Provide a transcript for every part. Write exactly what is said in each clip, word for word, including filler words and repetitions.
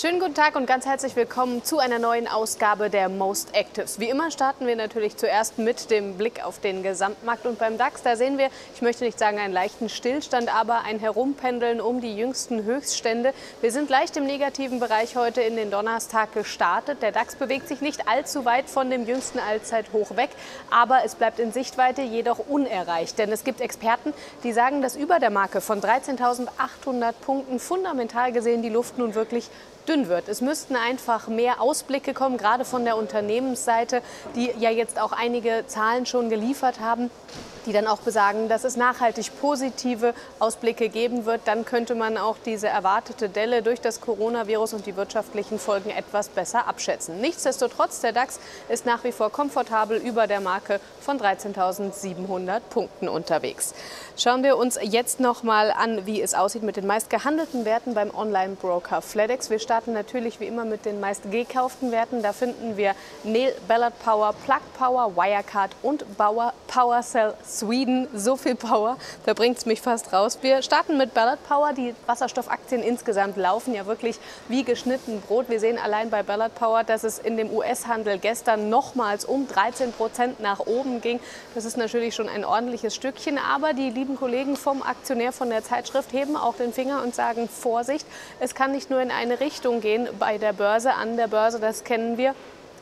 Schönen guten Tag und ganz herzlich willkommen zu einer neuen Ausgabe der Most Actives. Wie immer starten wir natürlich zuerst mit dem Blick auf den Gesamtmarkt. Und beim DAX, da sehen wir, ich möchte nicht sagen einen leichten Stillstand, aber ein Herumpendeln um die jüngsten Höchststände. Wir sind leicht im negativen Bereich heute in den Donnerstag gestartet. Der DAX bewegt sich nicht allzu weit von dem jüngsten Allzeithoch weg, aber es bleibt in Sichtweite, jedoch unerreicht. Denn es gibt Experten, die sagen, dass über der Marke von dreizehntausendachthundert Punkten fundamental gesehen die Luft nun wirklich dünn wird. Es müssten einfach mehr Ausblicke kommen, gerade von der Unternehmensseite, die ja jetzt auch einige Zahlen schon geliefert haben, die dann auch besagen, dass es nachhaltig positive Ausblicke geben wird. Dann könnte man auch diese erwartete Delle durch das Coronavirus und die wirtschaftlichen Folgen etwas besser abschätzen. Nichtsdestotrotz, der DAX ist nach wie vor komfortabel über der Marke von dreizehntausendsiebenhundert Punkten unterwegs. Schauen wir uns jetzt noch mal an, wie es aussieht mit den meist gehandelten Werten beim Online-Broker Flatex. Wir starten natürlich wie immer mit den meist gekauften Werten. Da finden wir Nel, Ballard Power, Plug Power, Wirecard und Power Cell Sweden, so viel Power, da bringt es mich fast raus. Wir starten mit Ballard Power. Die Wasserstoffaktien insgesamt laufen ja wirklich wie geschnitten Brot. Wir sehen allein bei Ballard Power, dass es in dem U S-Handel gestern nochmals um dreizehn Prozent nach oben ging. Das ist natürlich schon ein ordentliches Stückchen, aber die lieben Kollegen vom Aktionär, von der Zeitschrift, heben auch den Finger und sagen, Vorsicht, es kann nicht nur in eine Richtung gehen bei der Börse, an der Börse, das kennen wir.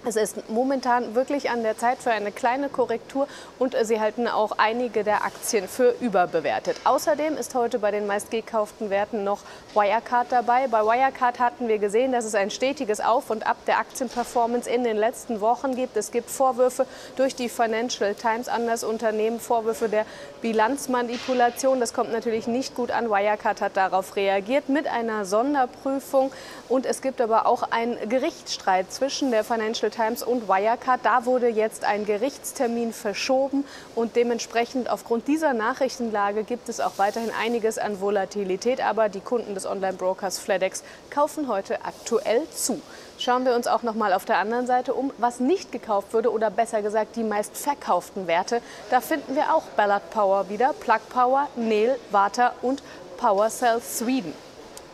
Es ist momentan wirklich an der Zeit für eine kleine Korrektur und sie halten auch einige der Aktien für überbewertet. Außerdem ist heute bei den meist gekauften Werten noch Wirecard dabei. Bei Wirecard hatten wir gesehen, dass es ein stetiges Auf und Ab der Aktienperformance in den letzten Wochen gibt. Es gibt Vorwürfe durch die Financial Times an das Unternehmen, Vorwürfe der Bilanzmanipulation. Das kommt natürlich nicht gut an. Wirecard hat darauf reagiert mit einer Sonderprüfung und es gibt aber auch einen Gerichtsstreit zwischen der Financial Times und Wirecard. Da wurde jetzt ein Gerichtstermin verschoben und dementsprechend aufgrund dieser Nachrichtenlage gibt es auch weiterhin einiges an Volatilität, aber die Kunden des Online-Brokers Flatex kaufen heute aktuell zu. Schauen wir uns auch noch mal auf der anderen Seite um, was nicht gekauft wurde oder besser gesagt die meist verkauften Werte. Da finden wir auch Ballard Power wieder, Plug Power, Nel, Varta und Power Cell Sweden.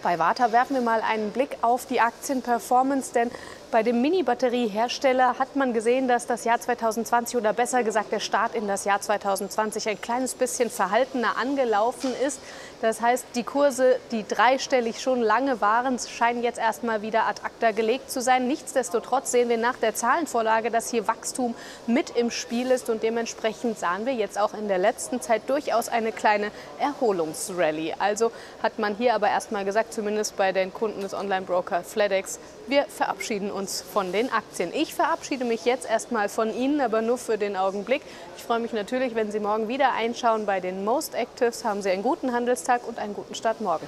Bei Varta werfen wir mal einen Blick auf die Aktienperformance, denn bei dem Mini-Batteriehersteller hat man gesehen, dass das Jahr zweitausendzwanzig oder besser gesagt der Start in das Jahr zweitausendzwanzig ein kleines bisschen verhaltener angelaufen ist. Das heißt, die Kurse, die dreistellig schon lange waren, scheinen jetzt erstmal wieder ad acta gelegt zu sein. Nichtsdestotrotz sehen wir nach der Zahlenvorlage, dass hier Wachstum mit im Spiel ist und dementsprechend sahen wir jetzt auch in der letzten Zeit durchaus eine kleine Erholungsrallye. Also hat man hier aber erstmal gesagt, zumindest bei den Kunden des Online-Broker Flatex, wir verabschieden uns von den Aktien. Ich verabschiede mich jetzt erstmal von Ihnen, aber nur für den Augenblick. Ich freue mich natürlich, wenn Sie morgen wieder einschauen bei den Most Actives. Haben Sie einen guten Handelstag und einen guten Start morgen.